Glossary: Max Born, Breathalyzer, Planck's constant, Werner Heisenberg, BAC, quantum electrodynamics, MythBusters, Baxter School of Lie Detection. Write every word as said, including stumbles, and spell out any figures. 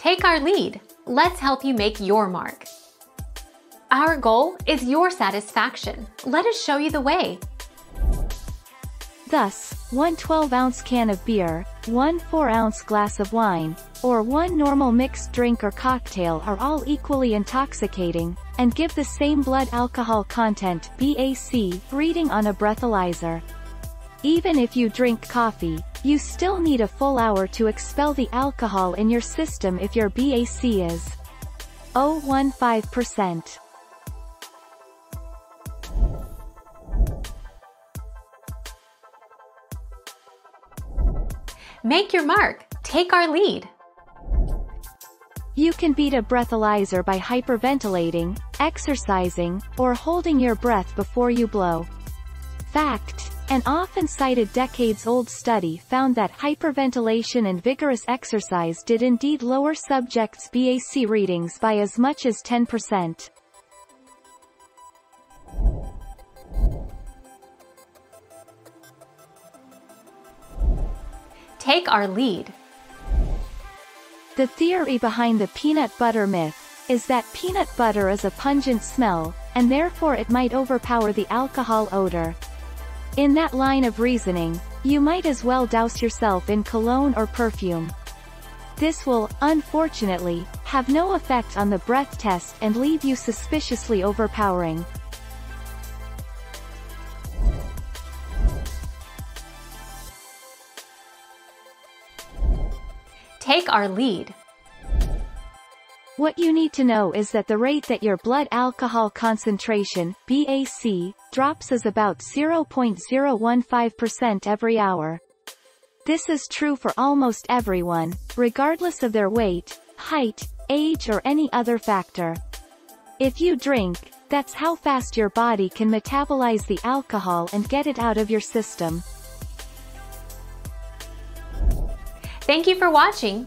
Take our lead. Let's help you make your mark. Our goal is your satisfaction. Let us show you the way. Thus, one twelve-ounce can of beer, one four-ounce glass of wine, or one normal mixed drink or cocktail are all equally intoxicating, and give the same blood alcohol content B A C reading on a breathalyzer. Even if you drink coffee, you still need a full hour to expel the alcohol in your system if your B A C is zero point one five percent. Make your mark. Take our lead. You can beat a breathalyzer by hyperventilating, exercising, or holding your breath before you blow. Fact: an often cited decades-old study found that hyperventilation and vigorous exercise did indeed lower subjects' B A C readings by as much as ten percent. Take our lead. The theory behind the peanut butter myth is that peanut butter is a pungent smell, and therefore it might overpower the alcohol odor. In that line of reasoning, you might as well douse yourself in cologne or perfume. This will, unfortunately, have no effect on the breath test and leave you suspiciously overpowering. Take our lead. What you need to know is that the rate that your blood alcohol concentration, B A C, drops is about zero point zero one five percent every hour. This is true for almost everyone, regardless of their weight, height, age, or any other factor. If you drink, that's how fast your body can metabolize the alcohol and get it out of your system. Thank you for watching.